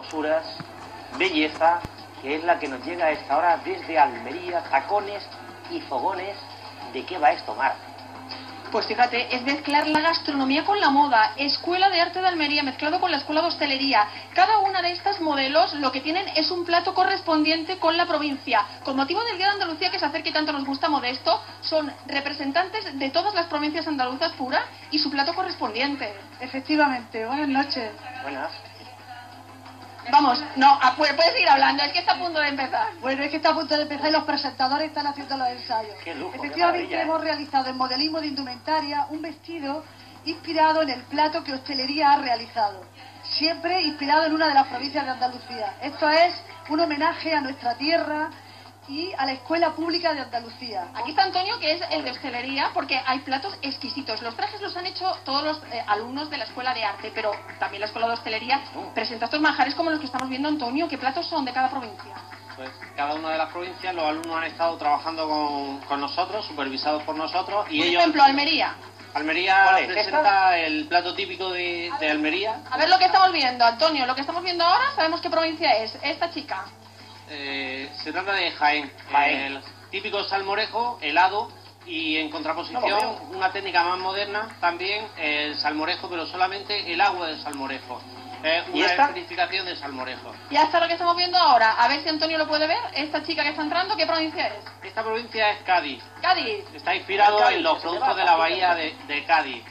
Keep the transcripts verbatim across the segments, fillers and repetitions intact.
Cosuras, belleza, que es la que nos llega a esta hora desde Almería, Tacones y Fogones. ¿De qué va esto, Mar? Pues fíjate, es mezclar la gastronomía con la moda. Escuela de Arte de Almería mezclado con la Escuela de Hostelería. Cada una de estas modelos lo que tienen es un plato correspondiente con la provincia. Con motivo del Día de Andalucía, que se acerca y tanto nos gusta Modesto, son representantes de todas las provincias andaluzas puras y su plato correspondiente. Efectivamente, buenas noches. Buenas. Vamos, no, puedes seguir hablando, es que está a punto de empezar. Bueno, es que está a punto de empezar y los presentadores están haciendo los ensayos. Qué lujo, efectivamente, qué hemos realizado en modelismo de indumentaria un vestido inspirado en el plato que Hostelería ha realizado. Siempre inspirado en una de las provincias de Andalucía. Esto es un homenaje a nuestra tierra y a la Escuela Pública de Andalucía. Aquí está Antonio, que es el de Hostelería, porque hay platos exquisitos. Los trajes los han hecho todos los eh, alumnos de la Escuela de Arte, pero también la Escuela de Hostelería presenta estos manjares como los que estamos viendo, Antonio. ¿Qué platos son de cada provincia? Pues cada una de las provincias, los alumnos han estado trabajando con, con nosotros, supervisados por nosotros. Y por ellos, ejemplo, Almería. Almería presenta el plato típico de, de Almería. A ver lo que estamos viendo, Antonio. Lo que estamos viendo ahora, sabemos qué provincia es. Esta chica. Eh, se trata de Jaén, Jaén. El típico salmorejo, helado, y en contraposición, no, una técnica más moderna, también el salmorejo, pero solamente el agua del salmorejo. Eh, una esterificación del salmorejo. Y hasta lo que estamos viendo ahora, a ver si Antonio lo puede ver, esta chica que está entrando, ¿qué provincia es? Esta provincia es Cádiz. Cádiz. Está inspirado Cádiz, en los productos de la bahía de, de Cádiz.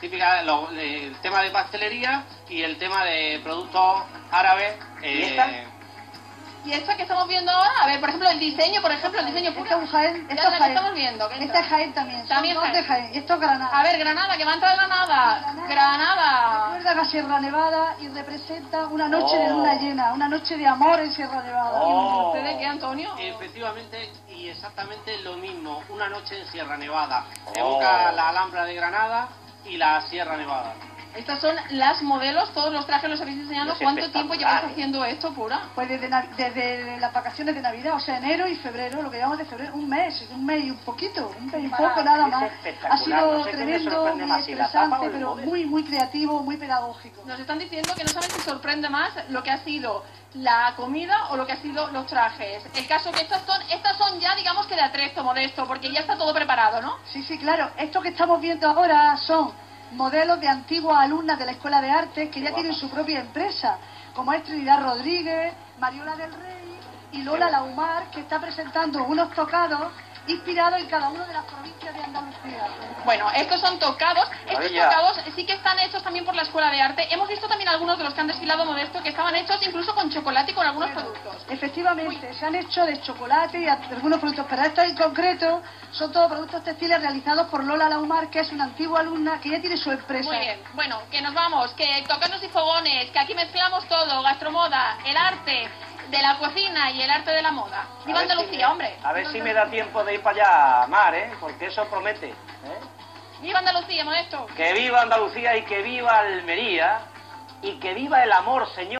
Típica, lo, el tema de pastelería y el tema de productos árabes. Eh, ¿Y esta? Y esta que estamos viendo ahora, a ver, por ejemplo, el diseño, por ejemplo, el diseño puro. Esta es Jaén, esta es Jaén. Estamos viendo. Esta es Jaén también. También Jaén. De Jaén. Esto es Granada. A ver, Granada, que va a entrar Granada. Granada. Granada. Recuerda la Sierra Nevada y representa una noche oh. de luna llena, una noche de amor en Sierra Nevada. Oh. ¿Y ustedes qué, Antonio? Efectivamente, y exactamente lo mismo, una noche en Sierra Nevada. Oh. Evoca la Alhambra de Granada y la Sierra Nevada. Estas son las modelos, todos los trajes los habéis diseñado. ¿Cuánto tiempo lleváis haciendo esto, Pura? Pues desde, desde las vacaciones de Navidad, o sea, enero y febrero, lo que llevamos de febrero, un mes, un mes y un poquito, un mes y poco, nada más. Ha sido tremendo, muy estresante, pero muy, muy creativo, muy pedagógico. Nos están diciendo que no saben si sorprende más lo que ha sido la comida o lo que ha sido los trajes. El caso que estas son, estas son ya, digamos, que de atrezo, Modesto, porque ya está todo preparado, ¿no? Sí, sí, claro. Esto que estamos viendo ahora son modelos de antiguas alumnas de la Escuela de Artes que ya tienen su propia empresa, como es Trinidad Rodríguez, Mariola del Rey y Lola Laumar, que está presentando unos tocados inspirados en cada una de las provincias de Andalucía. Bueno, estos son tocados. Estos tocados sí que están hechos también por la Escuela de Arte. Hemos visto también algunos de los que han desfilado, Modesto, que estaban hechos incluso con chocolate y con algunos bueno, productos. Efectivamente, Uy. se han hecho de chocolate y algunos productos, pero estos en concreto son todos productos textiles realizados por Lola Laumar, que es una antigua alumna que ya tiene su empresa. Muy bien, bueno, que nos vamos, que Tacones y Fogones, que aquí mezclamos todo, gastromoda, el arte de la cocina y el arte de la moda. ¡Viva Andalucía, si me, hombre! A ver si me da tiempo de ir para allá, Mar, ¿eh? Porque eso promete, ¿eh? ¡Viva Andalucía, Modesto! ¡Que viva Andalucía y que viva Almería! ¡Y que viva el amor, señor!